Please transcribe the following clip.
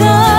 vida.